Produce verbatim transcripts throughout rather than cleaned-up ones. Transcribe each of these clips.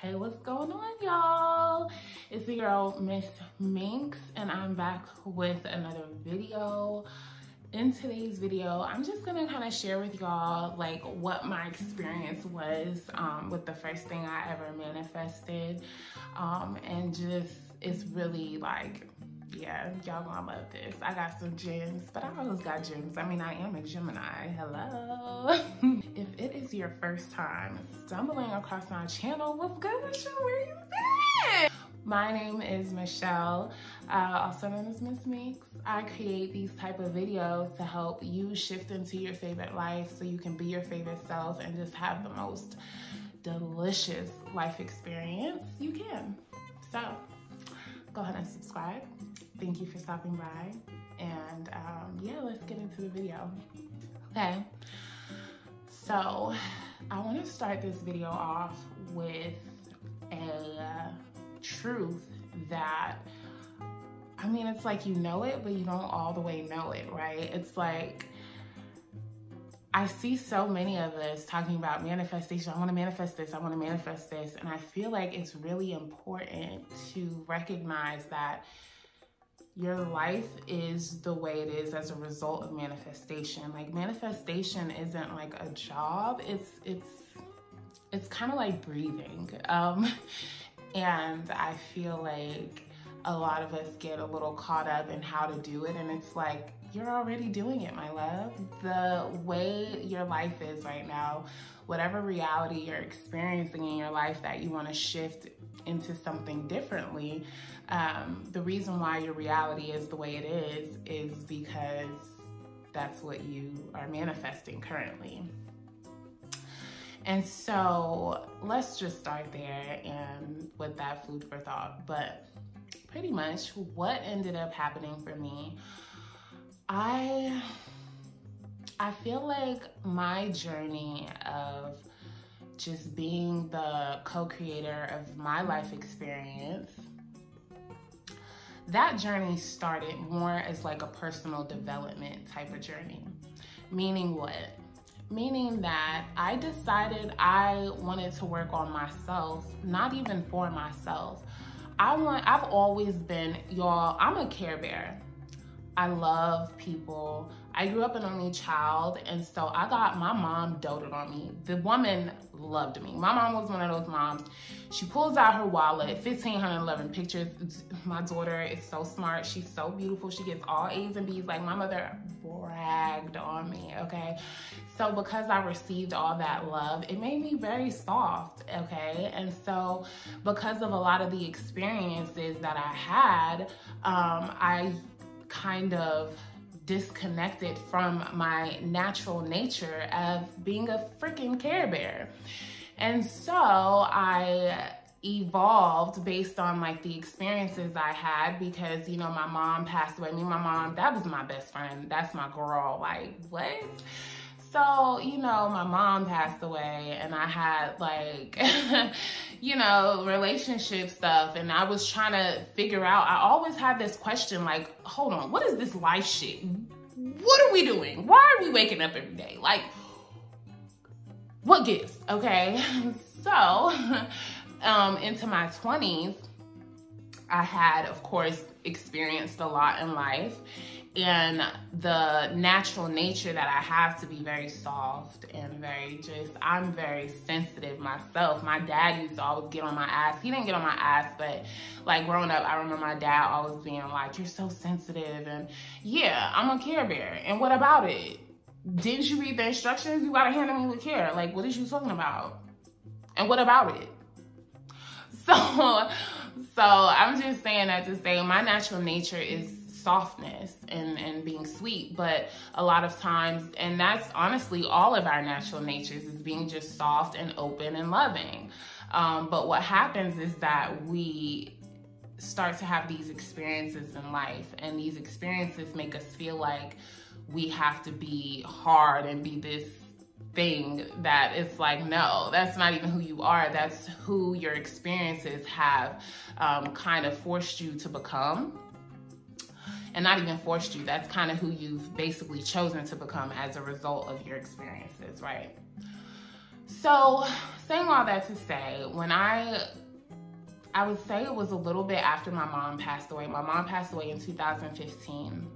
Hey, what's going on, y'all? It's the girl Miss Minx, and I'm back with another video. In today's video, I'm just gonna kind of share with y'all like what my experience was um, with the first thing I ever manifested, um, and just it's really like, yeah, y'all gonna love this. I got some gems, but I always got gems. I mean, I am a Gemini. Hello. If it is your first time stumbling across my channel, what's good, Michelle? Where you been? My name is Michelle, uh, also known as Miss Meeks. I create these type of videos to help you shift into your favorite life so you can be your favorite self and just have the most delicious life experience you can. So go ahead and subscribe. Thank you for stopping by. And um, yeah, let's get into the video. Okay, so I wanna start this video off with a truth that, I mean, it's like you know it, but you don't all the way know it, right? It's like, I see so many of us talking about manifestation. I want to manifest this, I want to manifest this. And I feel like it's really important to recognize that your life is the way it is as a result of manifestation. Like manifestation isn't like a job. It's, it's, it's kind of like breathing. Um, and I feel like a lot of us get a little caught up in how to do it. And it's like, you're already doing it, my love. The way your life is right now, whatever reality you're experiencing in your life that you want to shift into something differently, um, the reason why your reality is the way it is is because that's what you are manifesting currently. And so let's just start there and with that food for thought. But pretty much what ended up happening for me, I I feel like my journey of just being the co-creator of my life experience, that journey started more as like a personal development type of journey. Meaning what? Meaning that I decided I wanted to work on myself, not even for myself. I want, I've always been, y'all, I'm a Care Bear. I love people. I grew up an only child, and so I got, my mom doted on me. The woman loved me. My mom was one of those moms. She pulls out her wallet, fifteen hundred eleven pictures. My daughter is so smart. She's so beautiful. She gets all A's and B's. Like my mother bragged on me, okay? So because I received all that love, it made me very soft, okay? And so because of a lot of the experiences that I had, um, I, kind of disconnected from my natural nature of being a freaking Care Bear. And so I evolved based on like the experiences I had because, you know, my mom passed away. Me, my mom, that was my best friend. That's my girl, like what? So, you know, my mom passed away and I had like, you know, relationship stuff. And I was trying to figure out, I always had this question like, hold on, what is this life shit? What are we doing? Why are we waking up every day? Like, what gives? Okay. So, um, into my twenties, I had, of course, experienced a lot in life. And the natural nature that I have to be very soft and very just, I'm very sensitive myself. My dad used to always get on my ass. He didn't get on my ass, but like growing up, I remember my dad always being like, you're so sensitive. And yeah, I'm a Care Bear. And what about it? Didn't you read the instructions? You gotta handle me with care. Like, what is you talking about? And what about it? So, so I'm just saying that to say my natural nature is softness and, and being sweet, but a lot of times, and that's honestly all of our natural natures is being just soft and open and loving. Um, but what happens is that we start to have these experiences in life, and these experiences make us feel like we have to be hard and be this thing that it's like, no, that's not even who you are. That's who your experiences have um, kind of forced you to become. And not even forced you, that's kind of who you've basically chosen to become as a result of your experiences, right? So saying all that to say, when I, I would say it was a little bit after my mom passed away. My mom passed away in two thousand fifteen.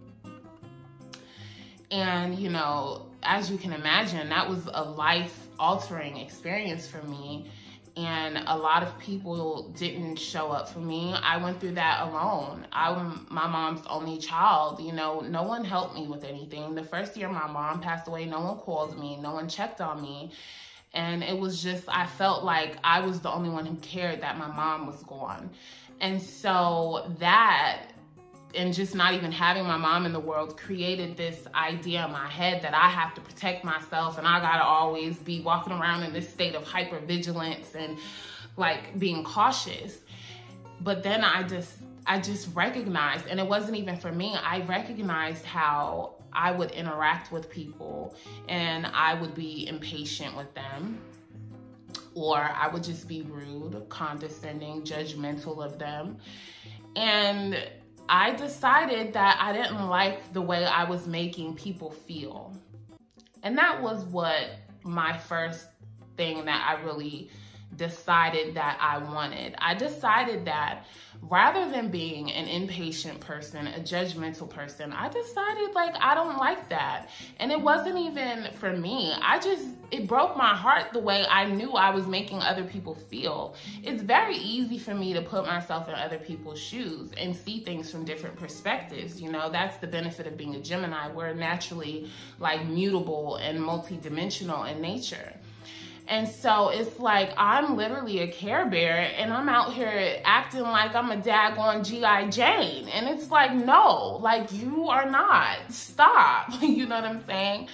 And, you know, as you can imagine, that was a life-altering experience for me. And a lot of people didn't show up for me. I went through that alone. I'm my mom's only child, you know, no one helped me with anything. The first year my mom passed away, no one called me, no one checked on me. And it was just, I felt like I was the only one who cared that my mom was gone. And so that, and just not even having my mom in the world, created this idea in my head that I have to protect myself and I gotta always be walking around in this state of hypervigilance and like being cautious. But then I just, I just recognized, and it wasn't even for me, I recognized how I would interact with people and I would be impatient with them, or I would just be rude, condescending, judgmental of them. And I decided that I didn't like the way I was making people feel. And that was what my first thing that I really decided that I wanted. I decided that rather than being an impatient person, a judgmental person, I decided like I don't like that. And it wasn't even for me. I just, it broke my heart the way I knew I was making other people feel. It's very easy for me to put myself in other people's shoes and see things from different perspectives. You know, that's the benefit of being a Gemini. We're naturally like mutable and multidimensional in nature. And so it's like, I'm literally a Care Bear and I'm out here acting like I'm a daggone G I Jane. And it's like, no, like you are not, stop, you know what I'm saying?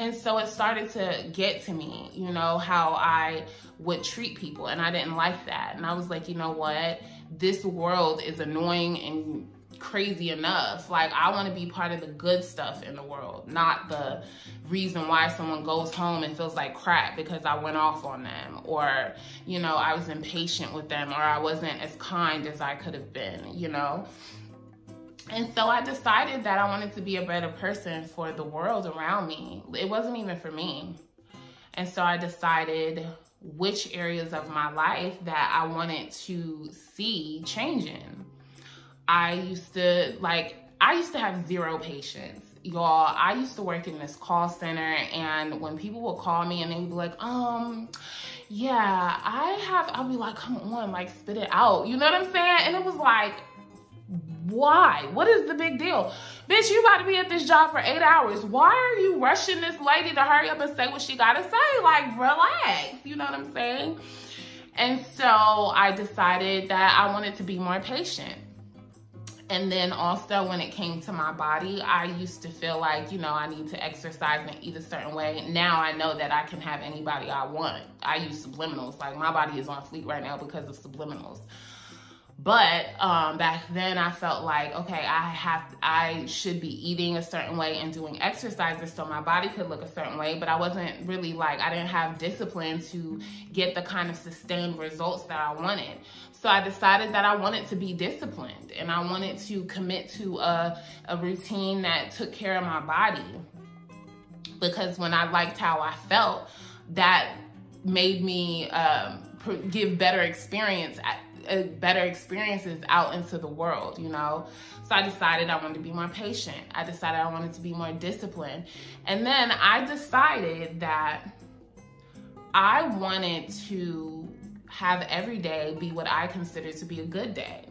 And so it started to get to me, you know, how I would treat people, and I didn't like that. And I was like, you know what, this world is annoying and crazy enough. Like, I want to be part of the good stuff in the world, not the reason why someone goes home and feels like crap because I went off on them, or, you know, I was impatient with them, or I wasn't as kind as I could have been, you know? And so I decided that I wanted to be a better person for the world around me. It wasn't even for me. And so I decided which areas of my life that I wanted to see changing. I used to, like, I used to have zero patience, y'all. I used to work in this call center, and when people would call me and they'd be like, um, yeah, I have, I'll be like, come on, like, spit it out. You know what I'm saying? And it was like, why? What is the big deal? Bitch, you about to be at this job for eight hours. Why are you rushing this lady to hurry up and say what she gotta say? Like, relax. You know what I'm saying? And so I decided that I wanted to be more patient. And then also when it came to my body, I used to feel like, you know, I need to exercise and eat a certain way. Now I know that I can have anybody I want. I use subliminals. Like, my body is on fleek right now because of subliminals. But um, back then I felt like, okay, I have, I should be eating a certain way and doing exercises so my body could look a certain way. But I wasn't really like, I didn't have discipline to get the kind of sustained results that I wanted. So I decided that I wanted to be disciplined and I wanted to commit to a, a routine that took care of my body, because when I liked how I felt, that made me um, give better experience at, better experiences out into the world, you know? So I decided I wanted to be more patient. I decided I wanted to be more disciplined. And then I decided that I wanted to have every day be what I consider to be a good day.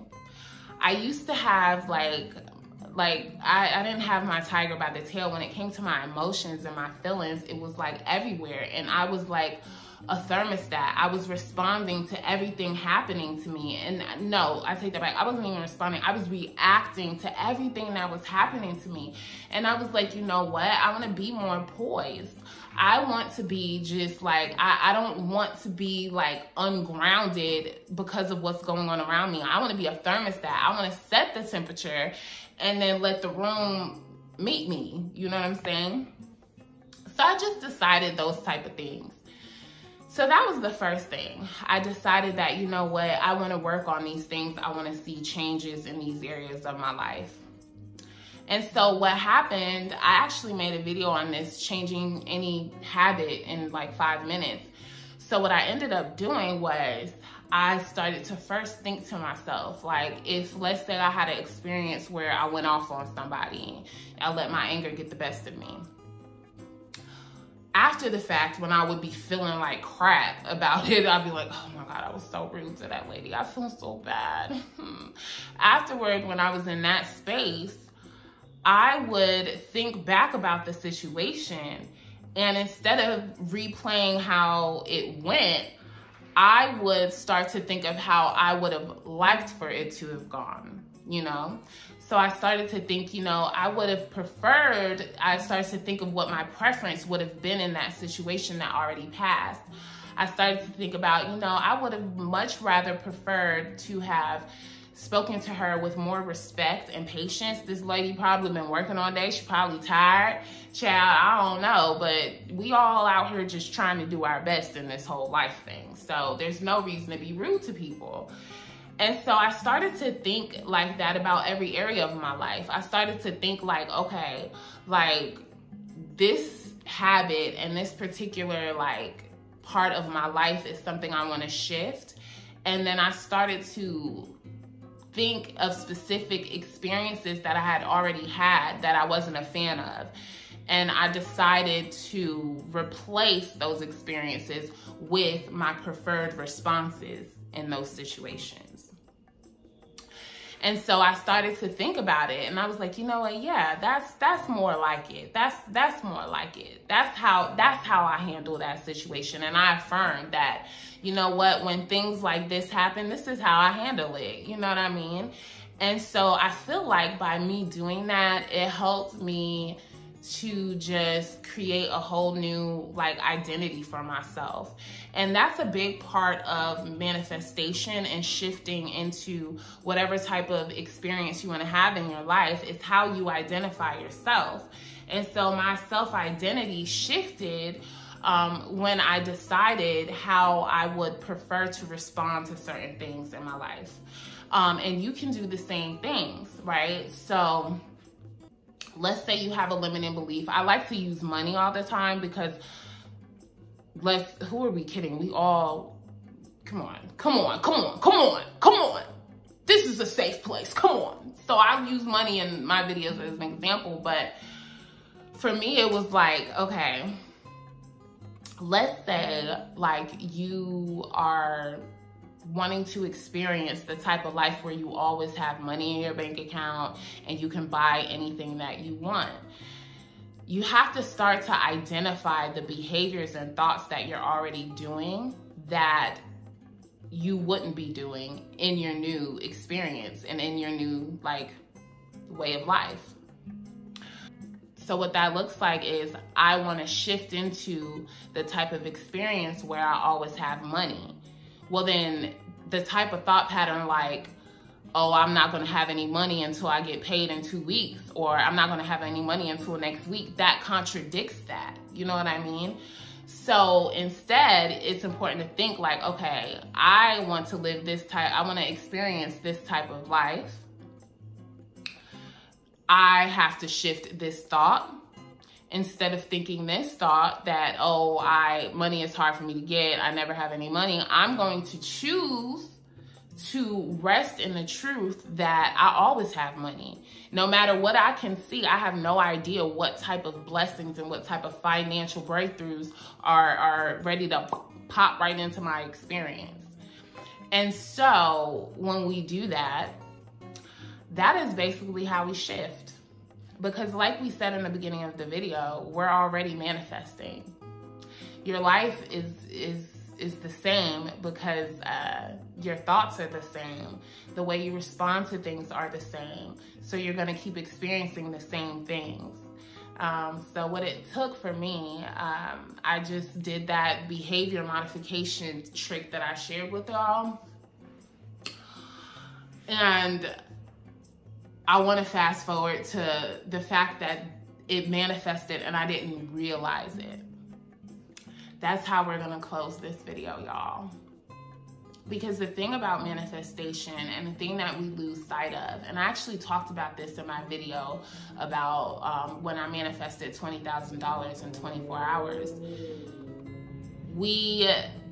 I used to have like, like I, I didn't have my tiger by the tail. When it came to my emotions and my feelings, it was like everywhere. And I was like a thermostat. I was responding to everything happening to me. And no, I take that back. I wasn't even responding. I was reacting to everything that was happening to me. And I was like, you know what? I want to be more poised. I want to be just like, I, I don't want to be like ungrounded because of what's going on around me. I want to be a thermostat. I want to set the temperature and then let the room meet me. You know what I'm saying? So I just decided those type of things. So that was the first thing. I decided that, you know what, I want to work on these things. I want to see changes in these areas of my life. And so what happened, I actually made a video on this, changing any habit in like five minutes. So what I ended up doing was I started to first think to myself, like, if let's say I had an experience where I went off on somebody, I let my anger get the best of me. After the fact, when I would be feeling like crap about it, I'd be like, oh my God, I was so rude to that lady. I feel so bad. Afterward, when I was in that space, I would think back about the situation, and instead of replaying how it went, I would start to think of how I would have liked for it to have gone, you know? So I started to think, you know, I would have preferred, I started to think of what my preference would have been in that situation that already passed. I started to think about, you know, I would have much rather preferred to have spoken to her with more respect and patience. This lady probably been working all day. She probably tired. Child, I don't know, but we all out here just trying to do our best in this whole life thing. So there's no reason to be rude to people. And so I started to think like that about every area of my life. I started to think like, okay, like this habit and this particular like part of my life is something I want to shift. And then I started to think of specific experiences that I had already had that I wasn't a fan of. And I decided to replace those experiences with my preferred responses in those situations. And so I started to think about it, and I was like, you know what? Yeah, that's that's more like it. That's that's more like it. That's how that's how I handle that situation. And I affirmed that, you know what? When things like this happen, this is how I handle it. You know what I mean? And so I feel like by me doing that, it helped me to just create a whole new like identity for myself. And that's a big part of manifestation and shifting into whatever type of experience you want to have in your life is how you identify yourself. And so my self-identity shifted um, when I decided how I would prefer to respond to certain things in my life. Um, and you can do the same things, right? So let's say you have a limiting belief. I like to use money all the time because let's, who are we kidding? We all, come on, come on, come on, come on, come on. This is a safe place, come on. So I use money in my videos as an example, but for me it was like, okay, let's say like you are wanting to experience the type of life where you always have money in your bank account and you can buy anything that you want. You have to start to identify the behaviors and thoughts that you're already doing that you wouldn't be doing in your new experience and in your new like way of life. So what that looks like is I want to shift into the type of experience where I always have money. Well, then the type of thought pattern like, oh, I'm not going to have any money until I get paid in two weeks, or I'm not going to have any money until next week, that contradicts that. You know what I mean? So instead, it's important to think like, okay, I want to live this type, I want to experience this type of life. I have to shift this thought. Instead of thinking this thought that, oh, I money is hard for me to get, I never have any money, I'm going to choose to rest in the truth that I always have money. No matter what I can see, I have no idea what type of blessings and what type of financial breakthroughs are, are ready to pop right into my experience. And so when we do that, that is basically how we shift. Because like we said in the beginning of the video, we're already manifesting. Your life is is is the same because uh, your thoughts are the same. The way you respond to things are the same. So you're gonna keep experiencing the same things. Um, so what it took for me, um, I just did that behavior modification trick that I shared with y'all. And I want to fast forward to the fact that it manifested and I didn't realize it. That's how we're going to close this video, y'all. Because the thing about manifestation and the thing that we lose sight of, and I actually talked about this in my video about um, when I manifested twenty thousand dollars in twenty-four hours, we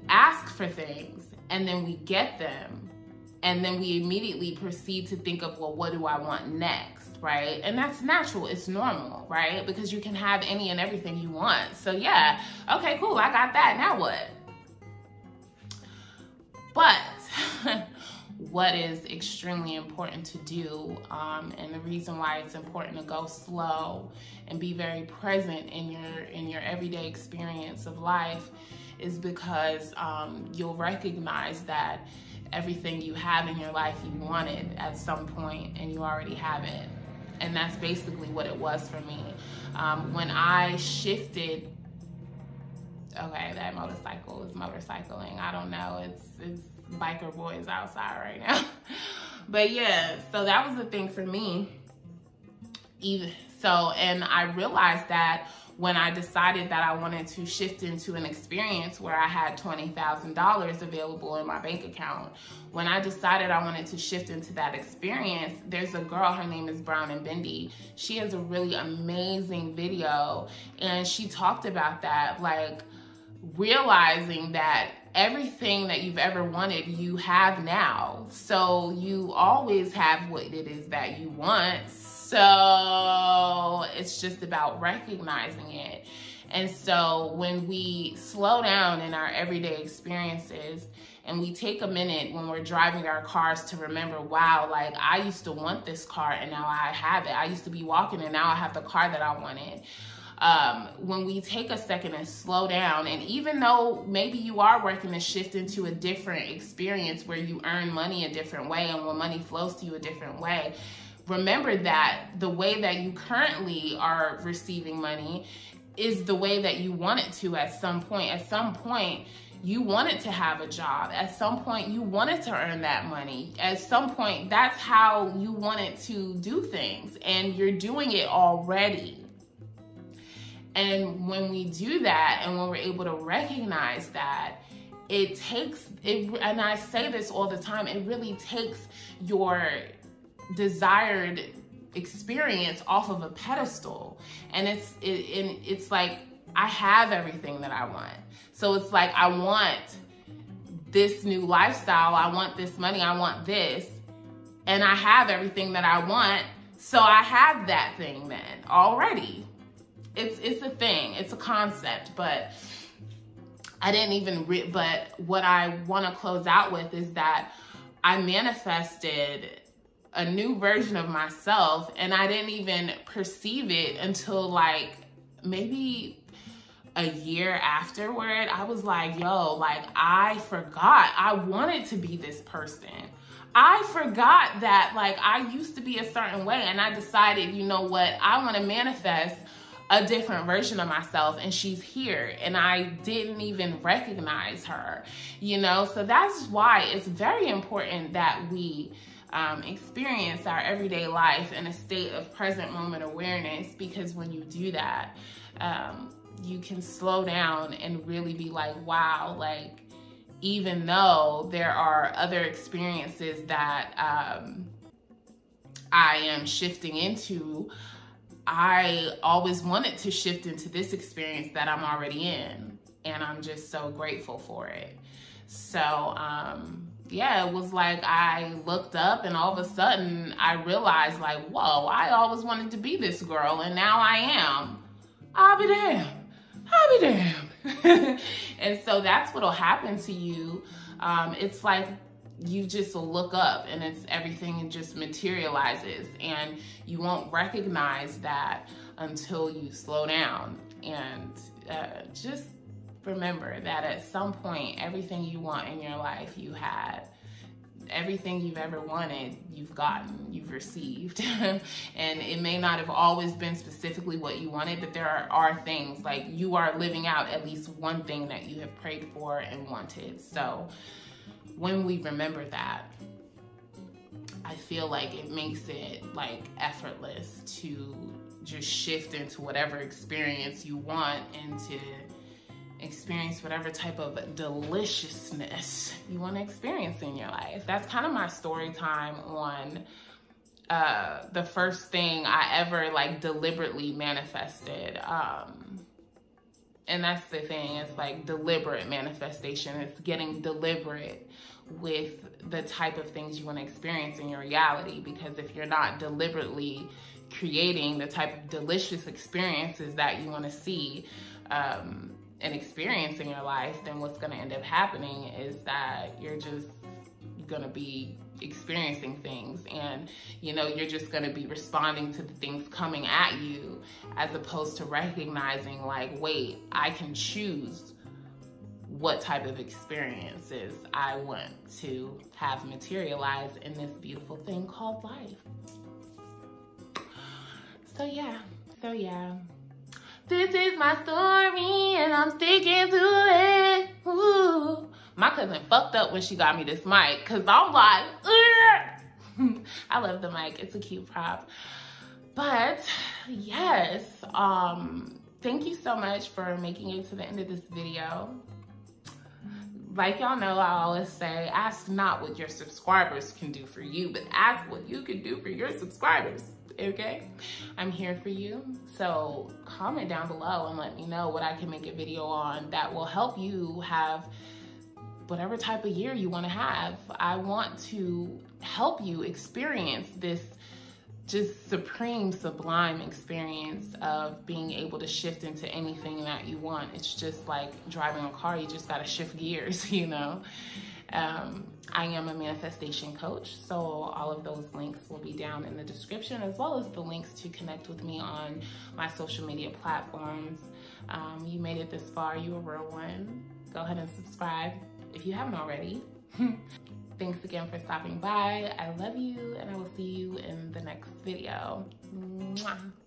ask for things and then we get them, and then we immediately proceed to think of, well, what do I want next, right? And that's natural, it's normal, right? Because you can have any and everything you want. So yeah, okay, cool, I got that, now what? But what is extremely important to do, um, and the reason why it's important to go slow and be very present in your in your everyday experience of life, is because um, you'll recognize that everything you have in your life you wanted at some point, and you already have it. And that's basically what it was for me. Um, when I shifted, okay, that motorcycle is motorcycling. I don't know, it's, it's biker boys outside right now. But yeah, so that was the thing for me. Even so, and I realized that when I decided that I wanted to shift into an experience where I had twenty thousand dollars available in my bank account, when I decided I wanted to shift into that experience, there's a girl, her name is Brown and Bindi. She has a really amazing video, and she talked about that, like realizing that everything that you've ever wanted, you have now. So you always have what it is that you want. So it's just about recognizing it. And so when we slow down in our everyday experiences and we take a minute when we're driving our cars to remember, wow, like I used to want this car and now I have it. I used to be walking and now I have the car that I wanted. Um, when we take a second and slow down, and even though maybe you are working to shift into a different experience where you earn money a different way and when money flows to you a different way, remember that the way that you currently are receiving money is the way that you want it to at some point. At some point, you wanted to have a job. At some point, you wanted to earn that money. At some point, that's how you wanted to do things, and you're doing it already. And when we do that, and when we're able to recognize that, it takes, it, and I say this all the time, it really takes your desired experience off of a pedestal. And it's, it, and it's like, I have everything that I want. So it's like, I want this new lifestyle, I want this money, I want this, and I have everything that I want. So I have that thing then already. It's, it's a thing, it's a concept, but I didn't even, re but what I wanna close out with is that I manifested a new version of myself, and I didn't even perceive it until like maybe a year afterward. I was like, yo, like I forgot I wanted to be this person. I forgot that like I used to be a certain way, and I decided, you know what, I wanna manifest a different version of myself, and she's here, and I didn't even recognize her, you know? So that's why it's very important that we um, experience our everyday life in a state of present moment awareness, because when you do that, um, you can slow down and really be like, wow, like, even though there are other experiences that um, I am shifting into, I always wanted to shift into this experience that I'm already in, and I'm just so grateful for it. So um, yeah, it was like I looked up and all of a sudden I realized like, whoa, I always wanted to be this girl, and now I am. I'll be damned, I'll be damned. And so that's what'll happen to you. Um, it's like, you just look up and it's everything, it just materializes, and you won't recognize that until you slow down. And uh, just remember that at some point, everything you want in your life, you had. Everything you've ever wanted, you've gotten, you've received. And it may not have always been specifically what you wanted, but there are, are things like you are living out at least one thing that you have prayed for and wanted. So when we remember that, I feel like it makes it like effortless to just shift into whatever experience you want and to experience whatever type of deliciousness you want to experience in your life. That's kind of my story time on uh, the first thing I ever like deliberately manifested. Um, And that's the thing, it's like deliberate manifestation. It's getting deliberate with the type of things you want to experience in your reality, because if you're not deliberately creating the type of delicious experiences that you want to see um, and experience in your life, then what's going to end up happening is that you're just going to be experiencing things, and you know, you're just going to be responding to the things coming at you, as opposed to recognizing like, wait, I can choose what type of experiences I want to have materialize in this beautiful thing called life. So yeah, so yeah, this is my story and I'm sticking to it. Ooh. My cousin fucked up when she got me this mic, because I'm like, ugh! I love the mic. It's a cute prop. But yes, um, thank you so much for making it to the end of this video. Like y'all know, I always say, ask not what your subscribers can do for you, but ask what you can do for your subscribers, okay? I'm here for you. So comment down below and let me know what I can make a video on that will help you have whatever type of year you want to have. I want to help you experience this just supreme, sublime experience of being able to shift into anything that you want. It's just like driving a car, you just got to shift gears, you know? Um, I am a manifestation coach, so all of those links will be down in the description, as well as the links to connect with me on my social media platforms. Um, you made it this far, you a real one. Go ahead and subscribe if you haven't already. Thanks again for stopping by. I love you, and I will see you in the next video. Mwah.